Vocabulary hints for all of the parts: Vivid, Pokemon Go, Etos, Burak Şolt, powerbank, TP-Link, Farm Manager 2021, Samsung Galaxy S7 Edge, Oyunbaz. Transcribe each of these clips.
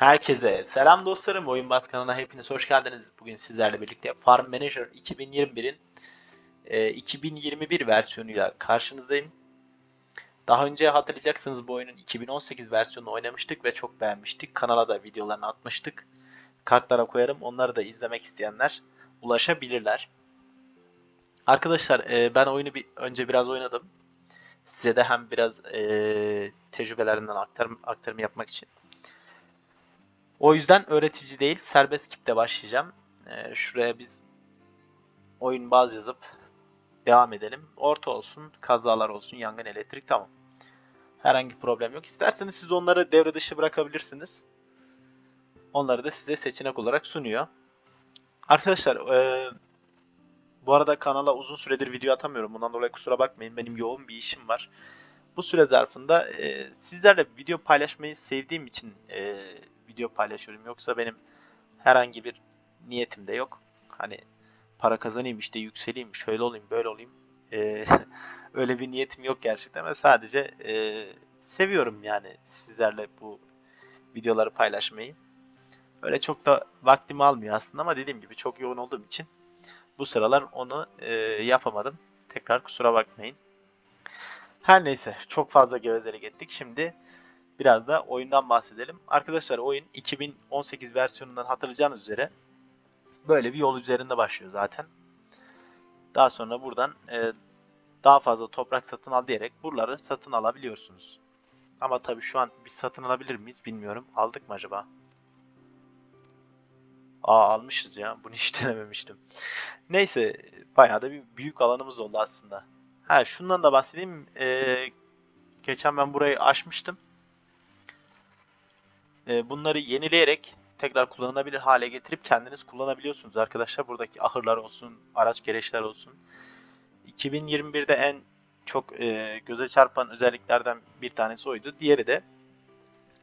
Herkese selam dostlarım. Oyunbaz kanalına hepiniz hoş geldiniz. Bugün sizlerle birlikte Farm Manager 2021'in 2021 versiyonuyla karşınızdayım. Daha önce hatırlayacaksınız bu oyunun 2018 versiyonunu oynamıştık ve çok beğenmiştik. Kanala da videolarını atmıştık. Kartlara koyarım. Onları da izlemek isteyenler ulaşabilirler. Arkadaşlar ben oyunu biraz oynadım. Size de hem biraz tecrübelerinden aktarım yapmak için. O yüzden öğretici değil, serbest kipte başlayacağım. Şuraya biz Oyunbaz yazıp devam edelim. Orta olsun, kazalar olsun, yangın, elektrik, tamam. Herhangi problem yok. İsterseniz siz onları devre dışı bırakabilirsiniz. Onları da size seçenek olarak sunuyor. Arkadaşlar bu arada kanala uzun süredir video atamıyorum. Bundan dolayı kusura bakmayın, benim yoğun bir işim var. Bu süre zarfında sizlerle video paylaşmayı sevdiğim için video paylaşıyorum. Yoksa benim herhangi bir niyetim de yok. Hani para kazanayım, işte yükseleyim, şöyle olayım, böyle olayım. Öyle bir niyetim yok gerçekten. Ama sadece seviyorum yani sizlerle bu videoları paylaşmayı. Öyle çok da vaktimi almıyor aslında ama dediğim gibi çok yoğun olduğum için bu sıralar onu yapamadım. Tekrar kusura bakmayın. Her neyse, çok fazla gevezelik ettik. Şimdi biraz da oyundan bahsedelim. Arkadaşlar oyun 2018 versiyonundan hatırlayacağınız üzere böyle bir yol üzerinde başlıyor zaten. Daha sonra buradan daha fazla toprak satın al diyerek buraları satın alabiliyorsunuz. Ama tabii şu an biz satın alabilir miyiz bilmiyorum. Aldık mı acaba? Aa, almışız ya. Bunu hiç denememiştim. Neyse, bayağı da bir büyük alanımız oldu aslında. Ha, şundan da bahsedeyim. Geçen ben burayı açmıştım. Bunları yenileyerek tekrar kullanılabilir hale getirip kendiniz kullanabiliyorsunuz arkadaşlar. Buradaki ahırlar olsun, araç gereçler olsun. 2021'de en çok göze çarpan özelliklerden bir tanesi oydu. Diğeri de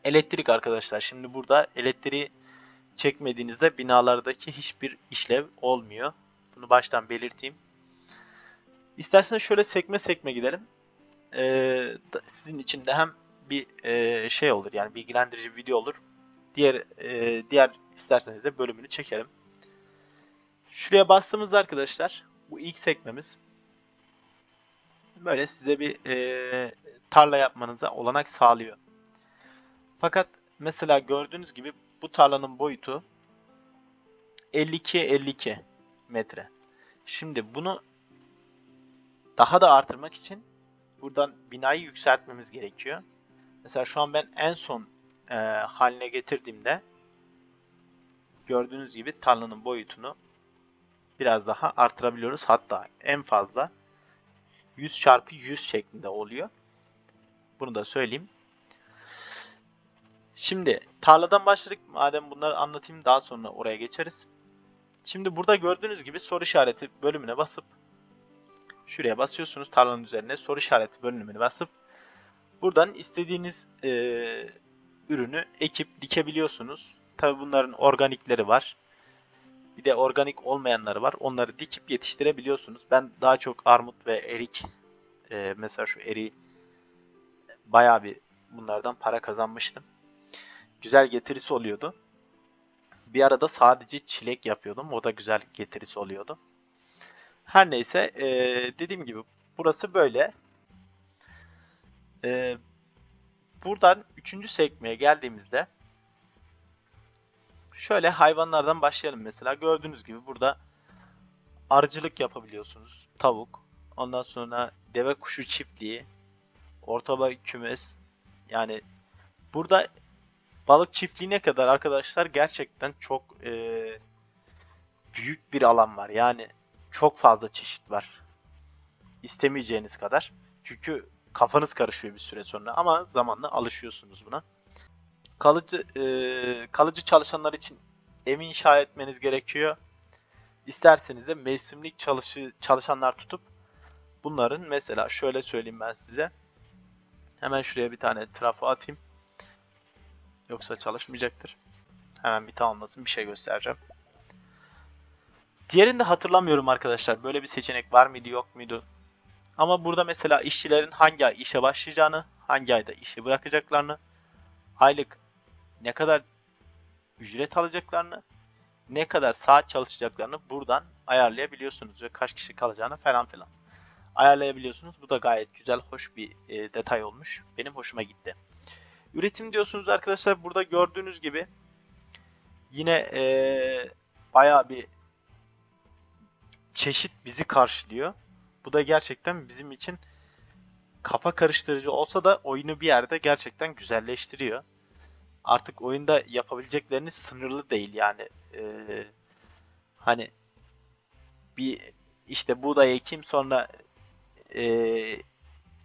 elektrik arkadaşlar. Şimdi burada elektriği çekmediğinizde binalardaki hiçbir işlev olmuyor. Bunu baştan belirteyim. İsterseniz şöyle sekme sekme gidelim. Sizin için de hem bir şey olur, yani bilgilendirici bir video olur. Diğer isterseniz de bölümünü çekelim. Şuraya bastığımızda arkadaşlar bu ilk sekmemiz böyle size bir tarla yapmanıza olanak sağlıyor. Fakat mesela gördüğünüz gibi bu tarlanın boyutu 52'ye 52 metre. Şimdi bunu daha da artırmak için buradan binayı yükseltmemiz gerekiyor. Mesela şu an ben en son haline getirdiğimde gördüğünüz gibi tarlanın boyutunu biraz daha artırabiliyoruz. Hatta en fazla 100x100 şeklinde oluyor. Bunu da söyleyeyim. Şimdi tarladan başladık. Madem bunları anlatayım, daha sonra oraya geçeriz. Şimdi burada gördüğünüz gibi soru işareti bölümüne basıp şuraya basıyorsunuz, tarlanın üzerine soru işareti bölümüne basıp buradan istediğiniz ürünü ekip dikebiliyorsunuz. Tabi bunların organikleri var. Bir de organik olmayanları var. Onları dikip yetiştirebiliyorsunuz. Ben daha çok armut ve erik, mesela şu eriği bayağı bir bunlardan para kazanmıştım. Güzel getirisi oluyordu. Bir arada sadece çilek yapıyordum. O da güzel getirisi oluyordu. Her neyse, dediğim gibi burası böyle. Buradan 3. sekmeye geldiğimizde şöyle hayvanlardan başlayalım. Mesela gördüğünüz gibi burada arıcılık yapabiliyorsunuz. Tavuk, ondan sonra deve kuşu çiftliği, orta boy kümes. Yani burada balık çiftliğine kadar arkadaşlar gerçekten çok büyük bir alan var. Yani çok fazla çeşit var. İstemeyeceğiniz kadar. Çünkü kafanız karışıyor bir süre sonra ama zamanla alışıyorsunuz buna. Kalıcı çalışanlar için ev inşa etmeniz gerekiyor. İsterseniz de mevsimlik çalışanlar tutup bunların, mesela şöyle söyleyeyim ben size. Hemen şuraya bir tane trafo atayım. Yoksa çalışmayacaktır. Hemen bir tamamlasın, bir şey göstereceğim. Diğerini de hatırlamıyorum arkadaşlar. Böyle bir seçenek var mıydı, yok muydu? Ama burada mesela işçilerin hangi ay işe başlayacağını, hangi ayda işi bırakacaklarını, aylık ne kadar ücret alacaklarını, ne kadar saat çalışacaklarını buradan ayarlayabiliyorsunuz ve kaç kişi kalacağını falan filan ayarlayabiliyorsunuz. Bu da gayet güzel, hoş bir detay olmuş. Benim hoşuma gitti. Üretim diyorsunuz arkadaşlar. Burada gördüğünüz gibi yine bayağı bir çeşit bizi karşılıyor. Bu da gerçekten bizim için kafa karıştırıcı olsa da oyunu bir yerde gerçekten güzelleştiriyor. Artık oyunda yapabilecekleriniz sınırlı değil yani. Hani bir işte buğday ekeyim sonra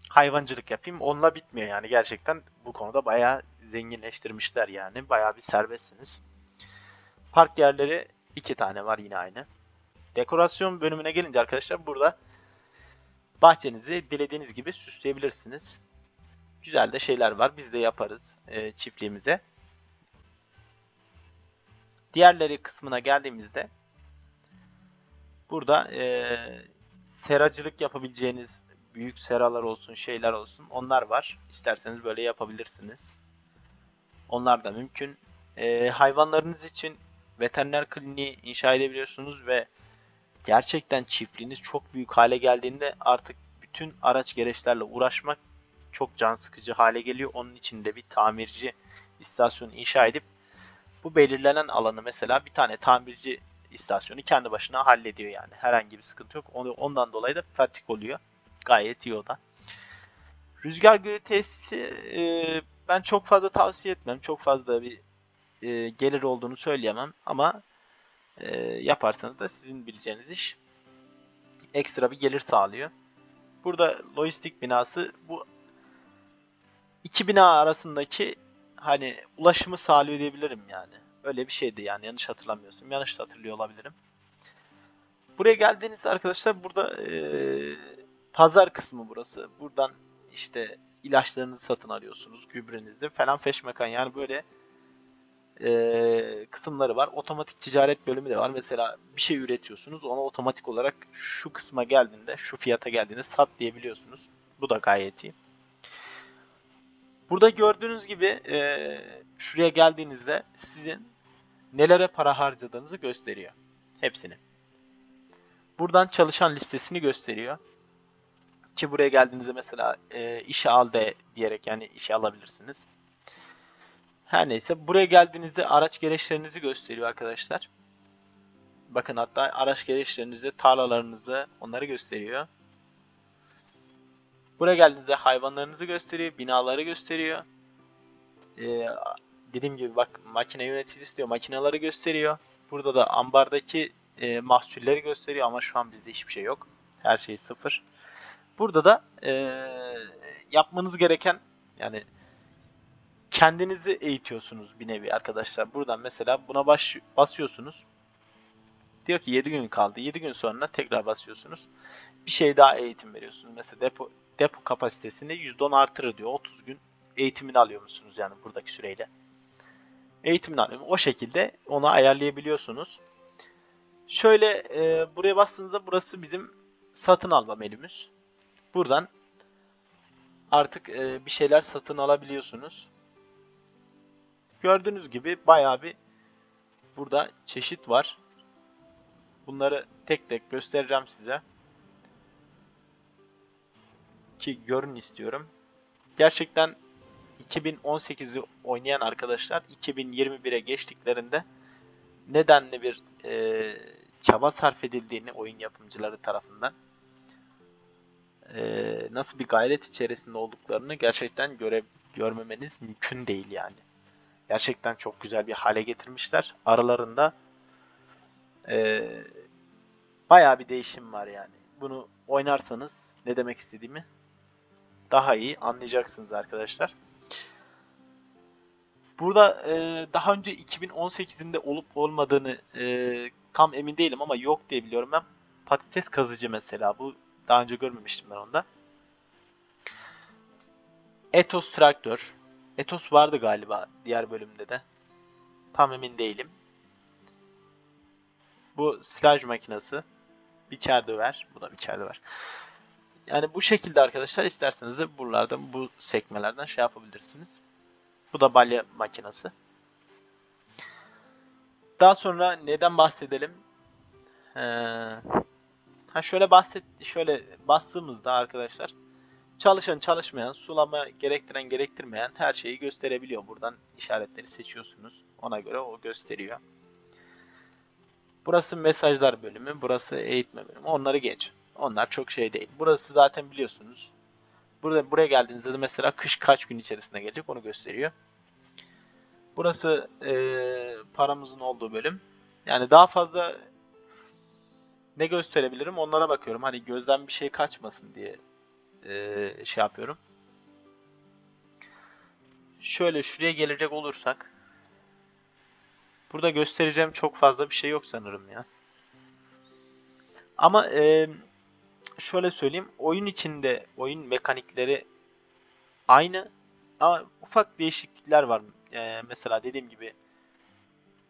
hayvancılık yapayım onunla bitmiyor yani. Gerçekten bu konuda bayağı zenginleştirmişler yani. Bayağı bir serbestsiniz. Park yerleri 2 tane var yine aynı. Dekorasyon bölümüne gelince arkadaşlar burada bahçenizi dilediğiniz gibi süsleyebilirsiniz. Güzel de şeyler var. Biz de yaparız çiftliğimize. Diğerleri kısmına geldiğimizde burada seracılık yapabileceğiniz büyük seralar olsun, şeyler olsun, onlar var. İsterseniz böyle yapabilirsiniz. Onlar da mümkün. Hayvanlarınız için veteriner kliniği inşa edebiliyorsunuz ve gerçekten çiftliğiniz çok büyük hale geldiğinde artık bütün araç gereçlerle uğraşmak çok can sıkıcı hale geliyor. Onun için de bir tamirci istasyonu inşa edip bu belirlenen alanı mesela bir tane tamirci istasyonu kendi başına hallediyor yani. Herhangi bir sıkıntı yok. Ondan dolayı da pratik oluyor. Gayet iyi o da. Rüzgar gölü tesisi ben çok fazla tavsiye etmem. Çok fazla bir gelir olduğunu söyleyemem ama yaparsanız da sizin bileceğiniz iş, ekstra bir gelir sağlıyor. Burada lojistik binası bu iki bina arasındaki hani ulaşımı sağlıyor diyebilirim yani. Öyle bir şeydi yani, yanlış hatırlamıyorsun. Yanlış da hatırlıyor olabilirim. Buraya geldiğinizde arkadaşlar burada pazar kısmı burası. Buradan işte ilaçlarınızı satın alıyorsunuz, gübrenizi falan feşmekan yani böyle kısımları var. Otomatik ticaret bölümü de var. Mesela bir şey üretiyorsunuz. Ona otomatik olarak şu kısma geldiğinde, şu fiyata geldiğinde sat diyebiliyorsunuz. Bu da gayet iyi. Burada gördüğünüz gibi şuraya geldiğinizde sizin nelere para harcadığınızı gösteriyor. Hepsini. Buradan çalışan listesini gösteriyor. Ki buraya geldiğinizde mesela işe al de diyerek yani işe alabilirsiniz. Her neyse, buraya geldiğinizde araç gereçlerinizi gösteriyor arkadaşlar. Bakın hatta araç gereçlerinizi, tarlalarınızı, onları gösteriyor. Buraya geldiğinizde hayvanlarınızı gösteriyor, binaları gösteriyor. Dediğim gibi bak, makine yöneticisi diyor, makineleri gösteriyor. Burada da ambardaki mahsulleri gösteriyor ama şu an bizde hiçbir şey yok. Her şey sıfır. Burada da yapmanız gereken yani... Kendinizi eğitiyorsunuz bir nevi arkadaşlar. Buradan mesela buna basıyorsunuz. Diyor ki 7 gün kaldı. 7 gün sonra tekrar basıyorsunuz. Bir şey daha eğitim veriyorsunuz. Mesela depo kapasitesini %10 artırır diyor. 30 gün eğitimini alıyor musunuz yani buradaki süreyle. Eğitimini alıyor. O şekilde onu ayarlayabiliyorsunuz. Şöyle buraya bastığınızda burası bizim satın alma menümüz. Buradan artık bir şeyler satın alabiliyorsunuz. Gördüğünüz gibi bayağı bir burada çeşit var. Bunları tek tek göstereceğim size. Ki görün istiyorum. Gerçekten 2018'i oynayan arkadaşlar 2021'e geçtiklerinde nedenli bir çaba sarf edildiğini oyun yapımcıları tarafından nasıl bir gayret içerisinde olduklarını gerçekten görmemeniz mümkün değil yani. Gerçekten çok güzel bir hale getirmişler. Aralarında bayağı bir değişim var yani. Bunu oynarsanız ne demek istediğimi daha iyi anlayacaksınız arkadaşlar. Burada daha önce 2018'inde olup olmadığını tam emin değilim ama yok diye biliyorum ben. Patates kazıcı mesela, bu daha önce görmemiştim ben onda. Etos traktör. Etos vardı galiba diğer bölümde de. Tam emin değilim. Bu silaj makinesi. Biçer döver. Bu da biçer döver. Yani bu şekilde arkadaşlar, isterseniz de buralardan, bu sekmelerden şey yapabilirsiniz. Bu da balya makinesi. Daha sonra neden bahsedelim? Şöyle bastığımızda arkadaşlar çalışan, çalışmayan, sulama gerektiren, gerektirmeyen her şeyi gösterebiliyor. Buradan işaretleri seçiyorsunuz. Ona göre o gösteriyor. Burası mesajlar bölümü, burası eğitme bölümü. Onları geç. Onlar çok şey değil. Burası zaten biliyorsunuz. Buraya geldiğinizde de mesela kış kaç gün içerisinde gelecek onu gösteriyor. Burası paramızın olduğu bölüm. Yani daha fazla ne gösterebilirim onlara bakıyorum. Hani gözden bir şey kaçmasın diye şey yapıyorum. Şöyle şuraya gelecek olursak. Burada göstereceğim çok fazla bir şey yok sanırım ya. Ama şöyle söyleyeyim. Oyun içinde oyun mekanikleri aynı. Ama ufak değişiklikler var. Mesela dediğim gibi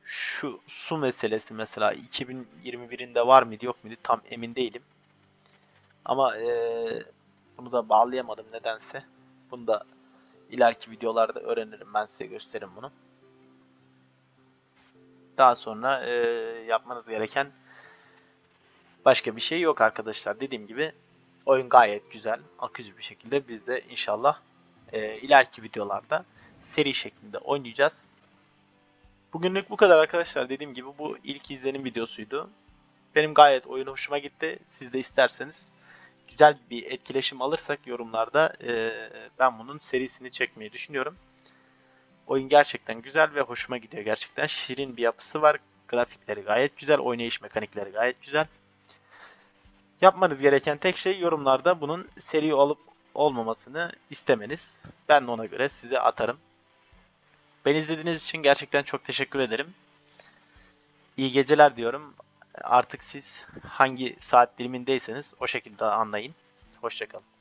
şu su meselesi mesela 2021'inde var mıydı yok muydu tam emin değilim. Ama bunu da bağlayamadım nedense. Bunu da ileriki videolarda öğrenirim. Ben size gösteririm bunu. Daha sonra yapmanız gereken başka bir şey yok arkadaşlar. Dediğim gibi oyun gayet güzel, akıcı bir şekilde biz de inşallah ileriki videolarda seri şeklinde oynayacağız. Bugünlük bu kadar arkadaşlar. Dediğim gibi bu ilk izlenim videosuydu. Benim gayet oyun hoşuma gitti. Siz de isterseniz güzel bir etkileşim alırsak yorumlarda ben bunun serisini çekmeyi düşünüyorum. Oyun gerçekten güzel ve hoşuma gidiyor. Gerçekten şirin bir yapısı var. Grafikleri gayet güzel. Oynayış mekanikleri gayet güzel. Yapmanız gereken tek şey yorumlarda bunun seri olup olmamasını istemeniz. Ben de ona göre size atarım. Beni izlediğiniz için gerçekten çok teşekkür ederim. İyi geceler diyorum. Artık siz hangi saat dilimindeyseniz o şekilde anlayın. Hoşça kalın.